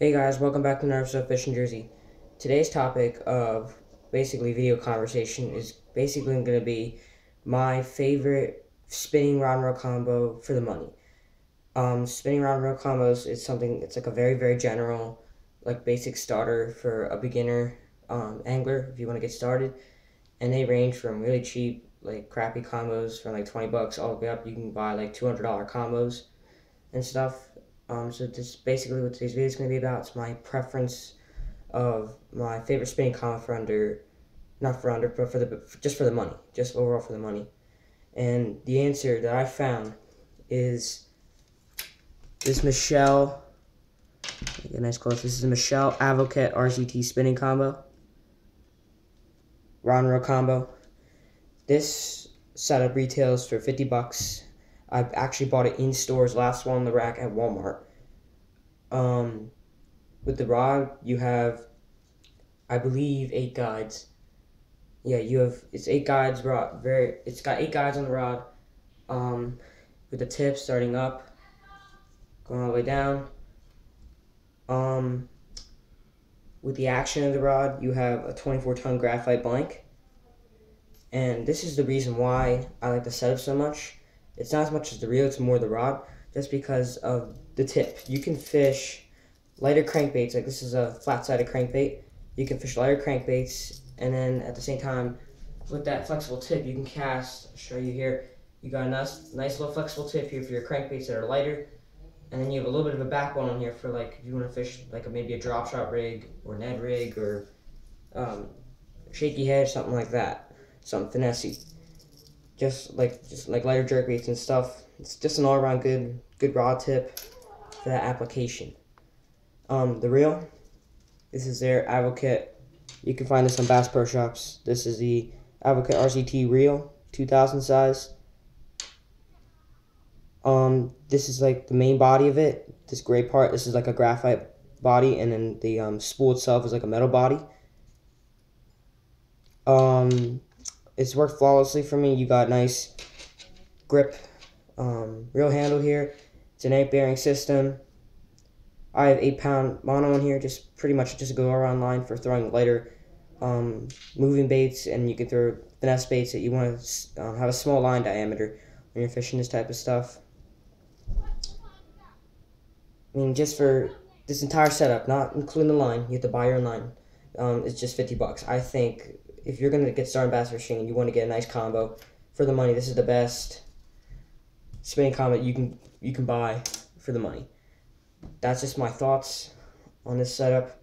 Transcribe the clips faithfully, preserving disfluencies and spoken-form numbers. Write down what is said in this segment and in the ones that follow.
Hey guys, welcome back to another episode of Fishing Jersey. Today's topic of basically video conversation is basically going to be my favorite spinning round reel combo for the money. Um, spinning round reel combos is something it's like a very very general, like basic starter for a beginner um, angler if you want to get started, and they range from really cheap like crappy combos from like twenty bucks all the way up. You can buy like two hundred dollar combos and stuff. Um, so this basically what today's video is going to be about. It's my preference of my favorite spinning combo for under, not for under, but for the just for the money, just overall for the money. And the answer that I found is this Mitchell. Get a nice close. This is a Mitchell Avocet R Z T spinning combo, round reel combo. This setup retails for fifty bucks. I actually bought it in stores, last one on the rack at Walmart. Um, with the rod, you have, I believe, eight guides. Yeah, you have, it's eight guides, rod, very, it's got eight guides on the rod. Um, with the tip starting up, going all the way down. Um, with the action of the rod, you have a twenty-four ton graphite blank. And this is the reason why I like the setup so much. It's not as much as the reel, it's more the rod, just because of the tip. You can fish lighter crankbaits, like this is a flat-sided crankbait. You can fish lighter crankbaits, and then at the same time, with that flexible tip, you can cast, I'll show you here, you got a nice, nice little flexible tip here for your crankbaits that are lighter, and then you have a little bit of a backbone on here for like, if you want to fish like a, maybe a drop shot rig, or an Ned rig, or um, shaky head, something like that, something finessey. Just like just like lighter jerkbaits and stuff. It's just an all around good good rod tip for that application. Um, the reel, this is their Avocet. You can find this on Bass Pro Shops. This is the Avocet R C T reel, two thousand size. Um, this is like the main body of it. This gray part, this is like a graphite body, and then the um, spool itself is like a metal body. Um. It's worked flawlessly for me. You got nice grip, um, reel handle here. It's an eight bearing system. I have eight pound mono in here, just pretty much just a go around line for throwing lighter um, moving baits, and you can throw finesse baits that you want to um, have a small line diameter when you're fishing this type of stuff. I mean, just for this entire setup, not including the line, you have to buy your own line. Um, it's just fifty bucks. I think if you're going to get started bass fishing and you want to get a nice combo for the money, this is the best spinning combo you can you can buy for the money. That's just my thoughts on this setup.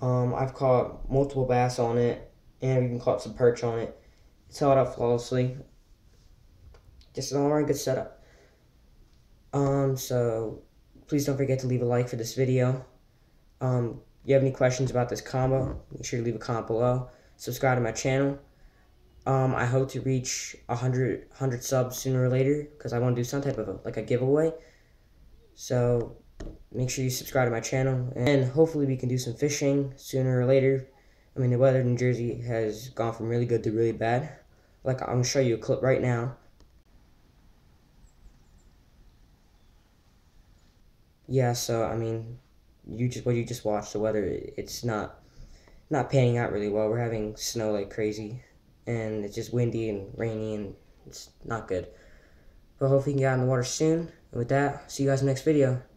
Um, I've caught multiple bass on it, and I've even caught some perch on it. It's held up flawlessly. Just an all-around good setup. Um, so please don't forget to leave a like for this video. Um, if you have any questions about this combo, make sure to leave a comment below. Subscribe to my channel. Um, I hope to reach one hundred subs sooner or later, because I want to do some type of a, like a giveaway. So make sure you subscribe to my channel, and hopefully we can do some fishing sooner or later. I mean, the weather in New Jersey has gone from really good to really bad. Like, I'm going to show you a clip right now. Yeah, so I mean, you just what you just watched, the weather, it's not... not panning out really well. We're having snow like crazy, and it's just windy and rainy, and it's not good. But hopefully you can get out in the water soon. And with that, see you guys in the next video.